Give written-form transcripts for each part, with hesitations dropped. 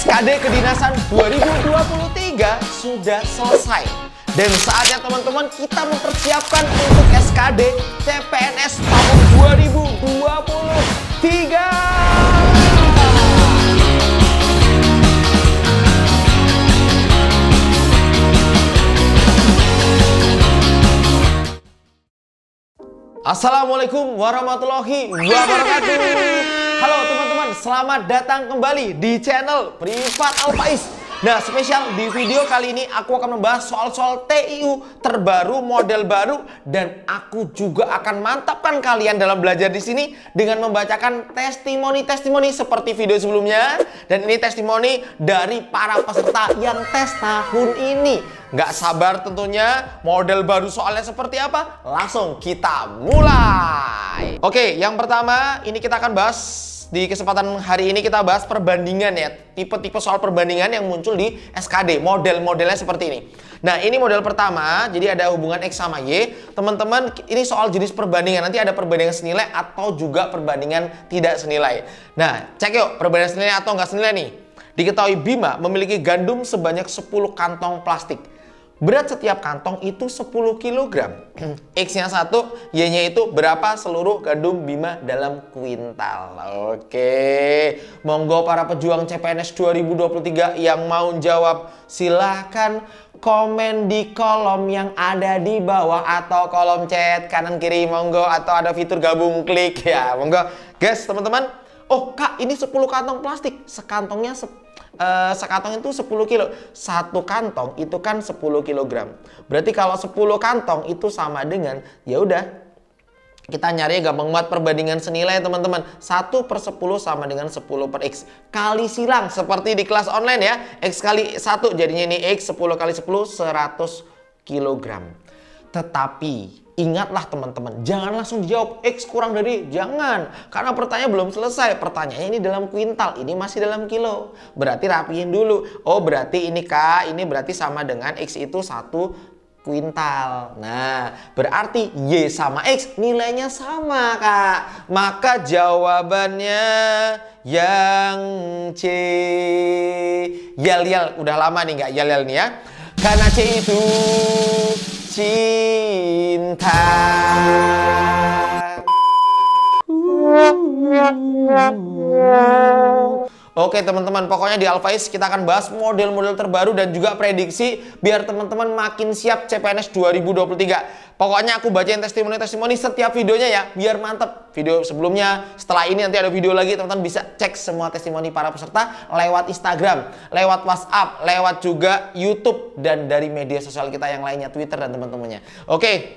SKD Kedinasan 2023 sudah selesai. Dan saatnya teman-teman kita mempersiapkan untuk SKD CPNS tahun 2023. Assalamualaikum warahmatullahi wabarakatuh. Halo teman-teman, selamat datang kembali di channel Privat Al Faiz. Nah, spesial di video kali ini aku akan membahas soal-soal TIU terbaru, model baru, dan aku juga akan mantapkan kalian dalam belajar di sini dengan membacakan testimoni-testimoni seperti video sebelumnya. Dan ini testimoni dari para peserta yang tes tahun ini. Nggak sabar tentunya, model baru soalnya seperti apa? Langsung kita mulai. Oke, yang pertama ini kita akan bahas di kesempatan hari ini, kita bahas perbandingan ya. Tipe-tipe soal perbandingan yang muncul di SKD, model-modelnya seperti ini. Nah, ini model pertama, jadi ada hubungan X sama Y. Teman-teman, ini soal jenis perbandingan. Nanti ada perbandingan senilai atau juga perbandingan tidak senilai. Nah, cek yuk perbandingan senilai atau nggak senilai nih. Diketahui Bima memiliki gandum sebanyak 10 kantong plastik. Berat setiap kantong itu 10 kg. X-nya 1, Y-nya itu berapa seluruh gandum Bima dalam kuintal. Oke, monggo para pejuang CPNS 2023 yang mau jawab, silahkan komen di kolom yang ada di bawah atau kolom chat kanan kiri, monggo, atau ada fitur gabung klik ya, monggo. Guys, teman-teman, oh Kak, ini 10 kantong plastik, sekantongnya sekantong itu 10 kilo. Satu kantong itu kan 10 kilogram. Berarti kalau 10 kantong itu sama dengan, ya udah, kita nyari gampang banget perbandingan senilai teman-teman. 1/10 sama dengan 10 per X. Kali silang seperti di kelas online ya. X kali 1 jadinya ini X. 10 kali 10 100 kilogram. Tetapi ingatlah teman-teman, jangan langsung dijawab X kurang dari, jangan. Karena pertanyaan belum selesai, pertanyaannya ini dalam kuintal, ini masih dalam kilo. Berarti rapiin dulu, oh berarti ini Kak, ini berarti sama dengan X itu 1 kuintal. Nah, berarti Y sama X nilainya sama Kak. Maka jawabannya yang C. Yel-yel, udah lama nih nggak yel-yel nih ya. Karena C itu cinta. Oke teman-teman, pokoknya di Al Faiz kita akan bahas model-model terbaru dan juga prediksi biar teman-teman makin siap CPNS 2023. Pokoknya aku bacain testimoni-testimoni setiap videonya ya, biar mantep. Video sebelumnya, setelah ini nanti ada video lagi, teman-teman bisa cek semua testimoni para peserta lewat Instagram, lewat WhatsApp, lewat juga YouTube, dan dari media sosial kita yang lainnya, Twitter dan teman-temannya. Oke,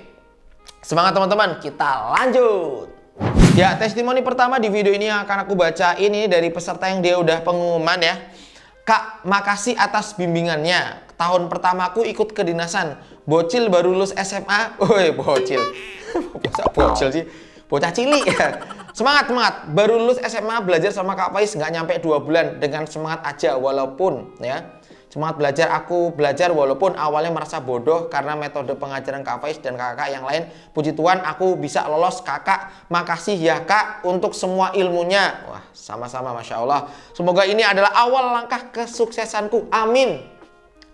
semangat teman-teman, kita lanjut. Ya, testimoni pertama di video ini yang akan aku baca ini dari peserta yang dia udah pengumuman ya. Kak, makasih atas bimbingannya. Tahun pertamaku ikut kedinasan. Bocil baru lulus SMA. Woi, bocil. Bocil sih. Bocah cilik. Semangat, semangat. Baru lulus SMA, belajar sama Kak Faiz nggak nyampe 2 bulan. Dengan semangat aja walaupun ya. Semangat belajar, aku belajar walaupun awalnya merasa bodoh karena metode pengajaran Kak Faiz dan kakak yang lain. Puji Tuhan aku bisa lolos kakak. Makasih ya Kak untuk semua ilmunya. Wah, sama-sama, Masya Allah. Semoga ini adalah awal langkah kesuksesanku. Amin.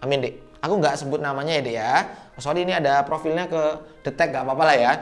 Amin Dek. Aku nggak sebut namanya ya Dek ya. Sorry, ini ada profilnya ke detek, nggak apa-apa lah ya.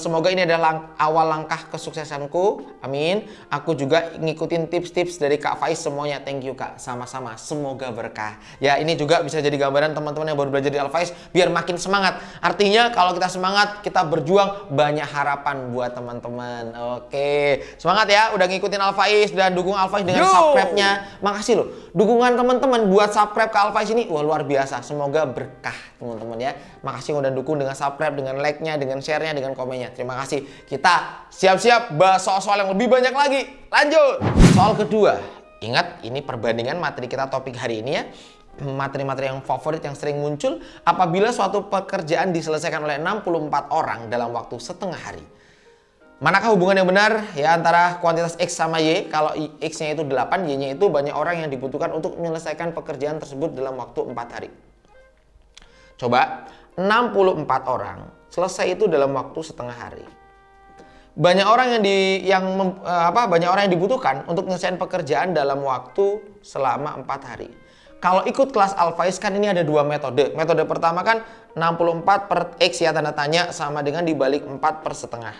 Semoga ini adalah awal langkah kesuksesanku. Amin. Aku juga ngikutin tips-tips dari Kak Faiz semuanya. Thank you Kak. Sama-sama. Semoga berkah. Ya, ini juga bisa jadi gambaran teman-teman yang baru belajar di Al Faiz biar makin semangat. Artinya kalau kita semangat, kita berjuang, banyak harapan buat teman-teman. Oke. Semangat ya udah ngikutin Al Faiz dan dukung Al Faiz dengan subscribe-nya. Makasih loh. Dukungan teman-teman buat subscribe ke Al Faiz ini wah luar biasa. Semoga berkah teman-teman ya. Makasih udah dukung dengan subscribe, dengan like-nya, dengan share-nya, dengan komennya. Terima kasih. Kita siap-siap bahas soal-soal yang lebih banyak lagi. Lanjut. Soal kedua. Ingat, ini perbandingan materi kita topik hari ini ya. Materi-materi yang favorit yang sering muncul apabila suatu pekerjaan diselesaikan oleh 64 orang dalam waktu setengah hari. Manakah hubungan yang benar ya antara kuantitas X sama Y? Kalau X-nya itu 8, Y-nya itu banyak orang yang dibutuhkan untuk menyelesaikan pekerjaan tersebut dalam waktu 4 hari. Coba 64 orang. Selesai itu dalam waktu setengah hari. banyak orang yang dibutuhkan untuk menyelesaikan pekerjaan dalam waktu selama 4 hari. Kalau ikut kelas Al Faiz kan ini ada dua metode. Metode pertama kan 64/X ya, tanda tanya, sama dengan dibalik 4/setengah.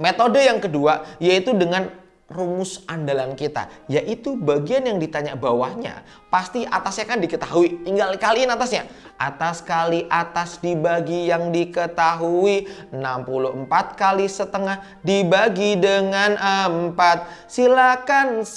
Metode yang kedua yaitu dengan rumus andalan kita, yaitu bagian yang ditanya bawahnya pasti atasnya kan diketahui, tinggal dikaliin atasnya. Atas kali atas dibagi yang diketahui, 64/setengah dibagi dengan 4. Silakan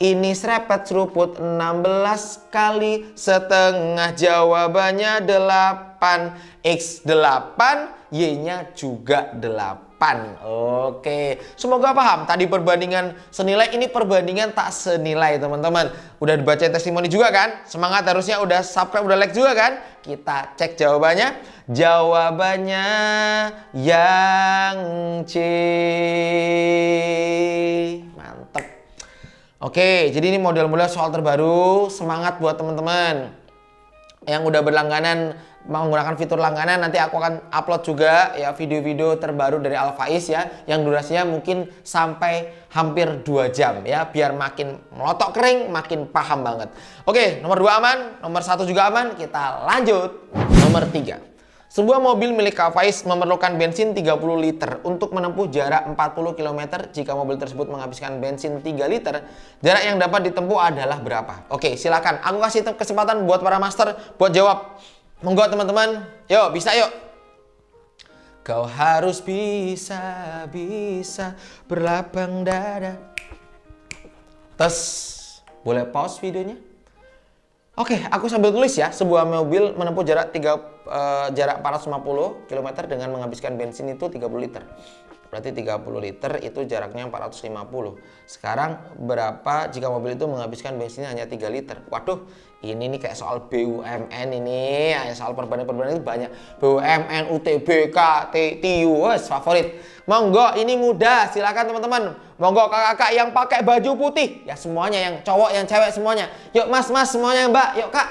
ini serepet seruput 16/setengah, jawabannya 8. X 8, Y nya juga 8. Oke, semoga paham tadi perbandingan senilai. Ini perbandingan tak senilai, teman-teman. Udah dibaca testimoni juga kan? Semangat, harusnya udah subscribe, udah like juga kan? Kita cek jawabannya. Jawabannya yang C. Mantep. Oke, jadi ini model-model soal terbaru. Semangat buat teman-teman yang udah berlangganan, menggunakan fitur langganan. Nanti aku akan upload juga ya video-video terbaru dari Al Faiz ya, yang durasinya mungkin sampai hampir 2 jam ya, biar makin melotok kering, makin paham banget. Oke, nomor 2 aman, nomor 1 juga aman. Kita lanjut. Nomor 3. Sebuah mobil milik Al Faiz memerlukan bensin 30 liter untuk menempuh jarak 40 km. Jika mobil tersebut menghabiskan bensin 3 liter, jarak yang dapat ditempuh adalah berapa? Oke, silakan. Aku kasih kesempatan buat para master buat jawab. Monggo teman-teman. Yuk, bisa yuk. Kau harus bisa berlapang dada. Tes. Boleh pause videonya? Oke, aku sambil tulis ya. Sebuah mobil menempuh jarak 450 km dengan menghabiskan bensin itu 30 liter. Berarti 30 liter itu jaraknya 450. Sekarang berapa jika mobil itu menghabiskan bensinnya hanya 3 liter? Waduh, ini nih kayak soal BUMN ini, soal perbandingan-perbandingan itu banyak. BUMN, UTBK, TIU, favorit. Monggo, ini mudah, silakan teman-teman. Monggo kakak-kakak yang pakai baju putih, ya semuanya, yang cowok, yang cewek semuanya. Yuk mas-mas semuanya, mbak, yuk kak.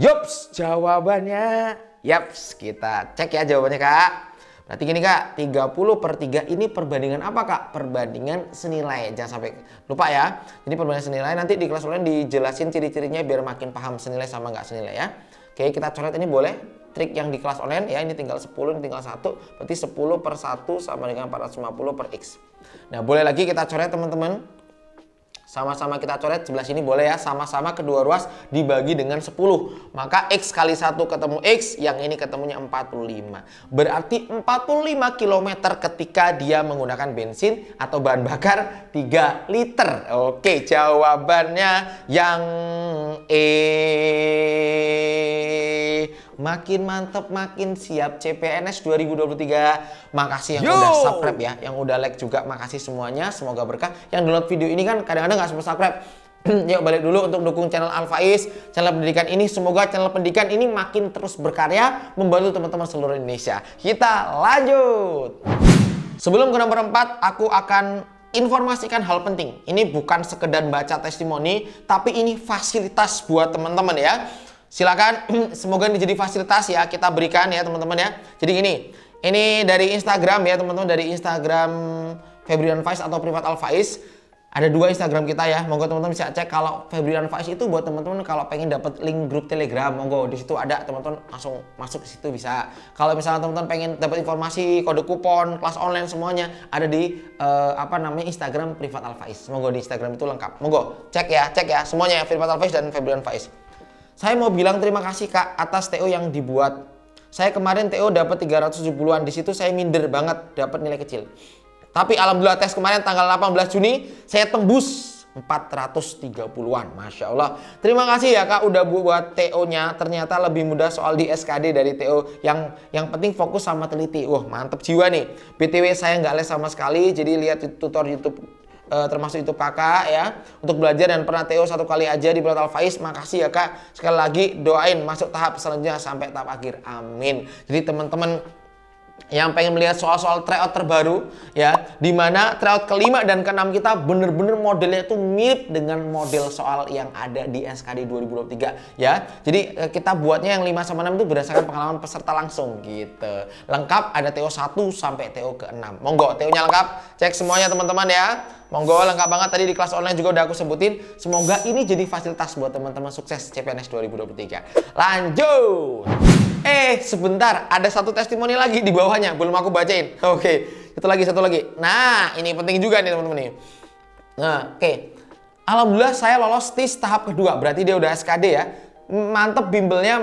Yups, jawabannya. Yaps, kita cek ya jawabannya kak. Berarti gini kak, 30/3 ini perbandingan apa kak? Perbandingan senilai, jangan sampai lupa ya. Jadi perbandingan senilai, nanti di kelas online dijelasin ciri-cirinya biar makin paham senilai sama nggak senilai ya. Oke, kita coret ini boleh, trik yang di kelas online ya. Ini tinggal 10, ini tinggal 1, berarti 10/1 sama dengan 450/X. Nah boleh lagi kita coret teman-teman. Sama-sama kita coret, sebelah sini boleh ya, sama-sama kedua ruas dibagi dengan 10. Maka X kali 1 ketemu X, yang ini ketemunya 45. Berarti 45 km ketika dia menggunakan bensin atau bahan bakar 3 liter. Oke, jawabannya yang E. Makin mantep, makin siap CPNS 2023. Makasih yang udah subscribe ya, yang udah like juga, makasih semuanya, semoga berkah. Yang download video ini kan kadang-kadang nggak sempat subscribe. Yuk balik dulu untuk dukung channel Al Faiz, channel pendidikan ini. Semoga channel pendidikan ini makin terus berkarya, membantu teman-teman seluruh Indonesia. Kita lanjut. Sebelum ke nomor 4, aku akan informasikan hal penting. Ini bukan sekedar baca testimoni, tapi ini fasilitas buat teman-teman ya. Silakan, semoga ini jadi fasilitas ya kita berikan ya teman-teman ya. Jadi gini, ini dari Instagram ya teman-teman, dari Instagram Febrian Faiz atau Privat Al Faiz. Ada 2 Instagram kita ya, monggo teman-teman bisa cek. Kalau Febrian Faiz itu buat teman-teman kalau pengen dapat link grup Telegram, monggo di situ ada, teman-teman langsung masuk ke situ bisa. Kalau misalnya teman-teman pengen dapat informasi, kode kupon, kelas online semuanya ada di Instagram Privat Al Faiz. Monggo di Instagram itu lengkap. Monggo cek ya semuanya ya, Privat Al Faiz dan Febrian Faiz. Saya mau bilang terima kasih kak atas TO yang dibuat. Saya kemarin TO dapat 370-an. Di situ saya minder banget dapat nilai kecil. Tapi alhamdulillah tes kemarin tanggal 18 Juni saya tembus 430-an. Masya Allah. Terima kasih ya kak udah buat TO-nya. Ternyata lebih mudah soal di SKD dari TO. Yang penting fokus sama teliti. Wah mantep jiwa nih. BTW saya nggak les sama sekali. Jadi lihat tutor YouTube. Termasuk itu kakak ya, untuk belajar dan pernah TO 1 kali aja di Privat Al Faiz. Makasih ya kak, sekali lagi doain masuk tahap selanjutnya sampai tahap akhir, amin. Jadi teman-teman yang pengen melihat soal-soal tryout terbaru ya, dimana tryout kelima dan keenam kita bener-bener modelnya itu mirip dengan model soal yang ada di SKD 2023 ya. Jadi kita buatnya yang 5 sama 6 itu berdasarkan pengalaman peserta langsung gitu. Lengkap ada TO 1 sampai TO ke-6. Monggo TO-nya lengkap, cek semuanya teman-teman ya. Monggo lengkap banget, tadi di kelas online juga udah aku sebutin. Semoga ini jadi fasilitas buat teman-teman sukses CPNS 2023. Lanjut. Sebentar, ada satu testimoni lagi di bawahnya, belum aku bacain. Oke, satu lagi. Nah, ini penting juga nih teman-teman nih. Nah, oke. Alhamdulillah saya lolos TIS tahap kedua, berarti dia udah SKD ya. Mantep bimbelnya,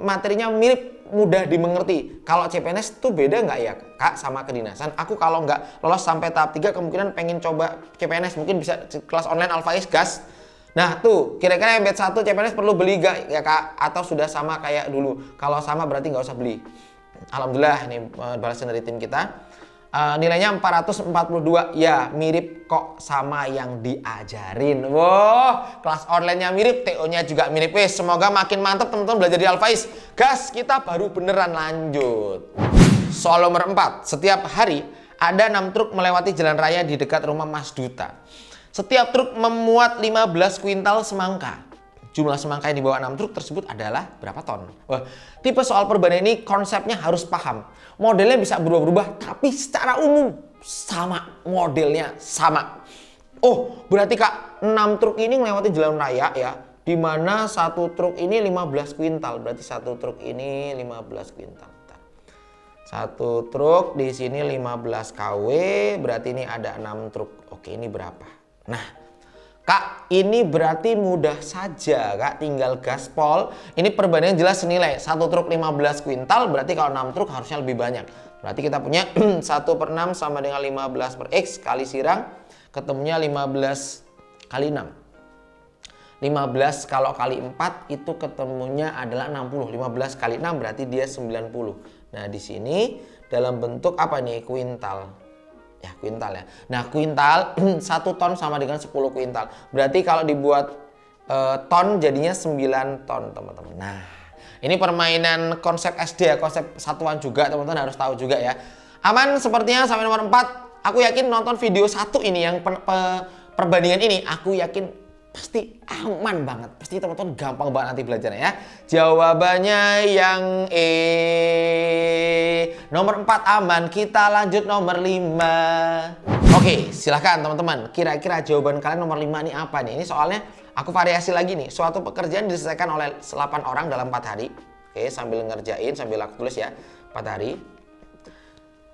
materinya mirip, mudah dimengerti. Kalau CPNS itu beda nggak ya Kak sama kedinasan? Aku kalau nggak lolos sampai tahap 3 kemungkinan pengen coba CPNS, mungkin bisa kelas online Al Faiz gas. Nah tuh, kira-kira embed 1 CPNS perlu beli nggak ya Kak? Atau sudah sama kayak dulu? Kalau sama berarti nggak usah beli. Alhamdulillah ini balasan dari tim kita. Nilainya 442 ya, mirip kok sama yang diajarin. Wow, kelas online-nya mirip, TO-nya juga mirip. Semoga makin mantap teman-teman belajar di Al Faiz. Gas, kita baru beneran lanjut. Soal nomor 4, setiap hari ada 6 truk melewati jalan raya di dekat rumah Mas Duta. Setiap truk memuat 15 kuintal semangka. Jumlah semangka yang dibawa 6 truk tersebut adalah berapa ton? Wah, tipe soal perubahan ini konsepnya harus paham. Modelnya bisa berubah-ubah, tapi secara umum sama. Modelnya sama. Oh, berarti Kak, 6 truk ini melewati jalan raya ya. Dimana satu truk ini 15 kuintal. Berarti satu truk ini 15 kuintal. Satu truk di sini 15 KW. Berarti ini ada 6 truk. Oke, ini berapa? Nah. Kak, ini berarti mudah saja Kak, tinggal gaspol. Ini perbandingan jelas senilai. Satu truk 15 kuintal, berarti kalau 6 truk harusnya lebih banyak. Berarti kita punya 1 per 6 sama dengan 15 per X kali sirang. Ketemunya 15 kali 6. 15 kalau kali 4 itu ketemunya adalah 60. 15 kali 6 berarti dia 90. Nah di sini dalam bentuk apa nih? Kuintal. Ya, kuintal ya. Nah, kuintal 1 ton sama dengan 10 kuintal. Berarti kalau dibuat ton jadinya 9 ton, teman-teman. Nah, ini permainan konsep SD ya, konsep satuan juga, teman-teman harus tahu juga ya. Aman sepertinya sampai nomor 4. Aku yakin nonton video 1 ini yang perbandingan ini, aku yakin pasti aman banget. Pasti teman-teman gampang banget nanti belajarnya ya. Jawabannya yang Nomor 4 aman, kita lanjut nomor 5. Oke, silahkan teman-teman. Kira-kira jawaban kalian nomor 5 ini apa nih? Ini soalnya aku variasi lagi nih. Suatu pekerjaan diselesaikan oleh 8 orang dalam 4 hari. Oke, sambil ngerjain, sambil aku tulis ya. 4 hari.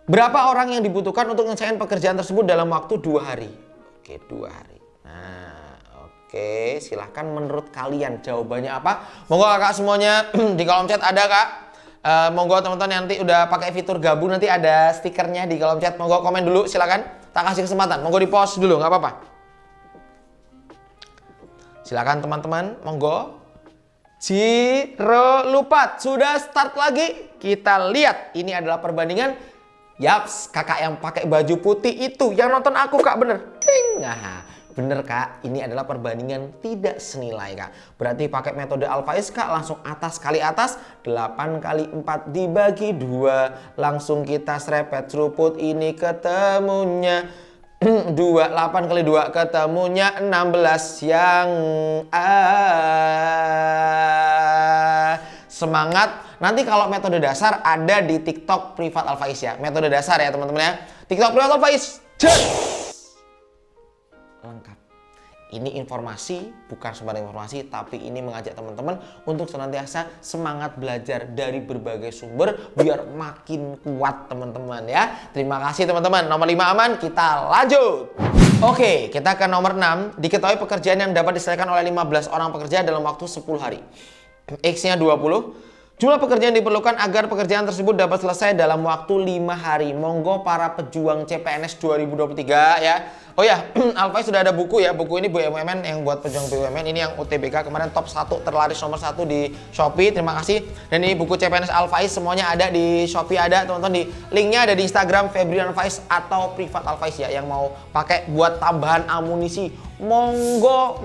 Berapa orang yang dibutuhkan untuk menyelesaikan pekerjaan tersebut dalam waktu 2 hari? Oke, 2 hari. Nah, oke. Silahkan menurut kalian jawabannya apa? Monggo kakak semuanya di kolom chat ada Kak. Monggo teman-teman nanti udah pakai fitur gabung, nanti ada stikernya di kolom chat. Monggo komen dulu, silakan. Tak kasih kesempatan. Monggo di post dulu, nggak apa-apa. Silakan teman-teman, monggo. Ciro Lupat sudah start lagi. Kita lihat, ini adalah perbandingan. Yaps, kakak yang pakai baju putih itu yang nonton aku Kak, bener. Ting. Nah, bener Kak, ini adalah perbandingan tidak senilai Kak. Berarti pakai metode Al Faiz Kak, langsung atas kali atas. 8 kali 4 dibagi 2. Langsung kita serepet seruput ini ketemunya 2, 8 kali 2 ketemunya 16 yang semangat. Nanti kalau metode dasar ada di TikTok Privat Al Faiz ya. Metode dasar ya teman-teman ya. TikTok Privat Al Faiz. Lengkap. Ini informasi, bukan sembarang informasi, tapi ini mengajak teman-teman untuk senantiasa semangat belajar dari berbagai sumber biar makin kuat teman-teman ya. Terima kasih teman-teman. Nomor 5 aman, kita lanjut. Oke, kita ke nomor 6. Diketahui pekerjaan yang dapat diselesaikan oleh 15 orang pekerja dalam waktu 10 hari. X-nya 20. Jumlah pekerjaan diperlukan agar pekerjaan tersebut dapat selesai dalam waktu 5 hari. Monggo para pejuang CPNS 2023 ya. Oh ya, Al Faiz sudah ada buku ya. Buku ini BUMN yang buat pejuang BUMN. Ini yang UTBK kemarin top 1 terlaris nomor 1 di Shopee. Terima kasih. Dan ini buku CPNS Al Faiz semuanya ada di Shopee, ada teman-teman, di linknya ada di Instagram Febrian Faiz atau Privat Al Faiz ya, yang mau pakai buat tambahan amunisi. Monggo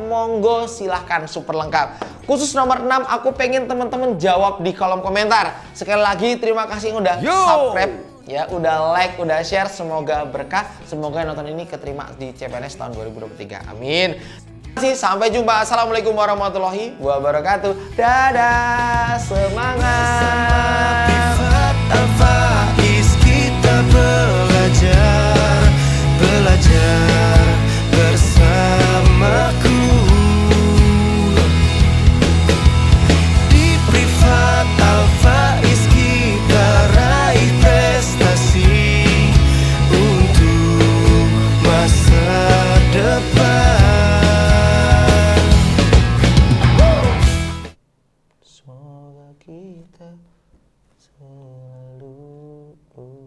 silahkan, super lengkap. Khusus nomor 6 aku pengen teman-teman jawab di kolom komentar. Sekali lagi terima kasih yang udah subscribe ya, udah like, udah share, semoga berkah, semoga nonton ini keterima di CPNS tahun 2023. Amin. Sampai jumpa. Assalamualaikum warahmatullahi wabarakatuh. Dadah, semangat. Privat Al Faiz, kita belajar, belajar bersamaku. Di Privat Al Faiz kita raih prestasi untuk masa depan. Semoga kita selalu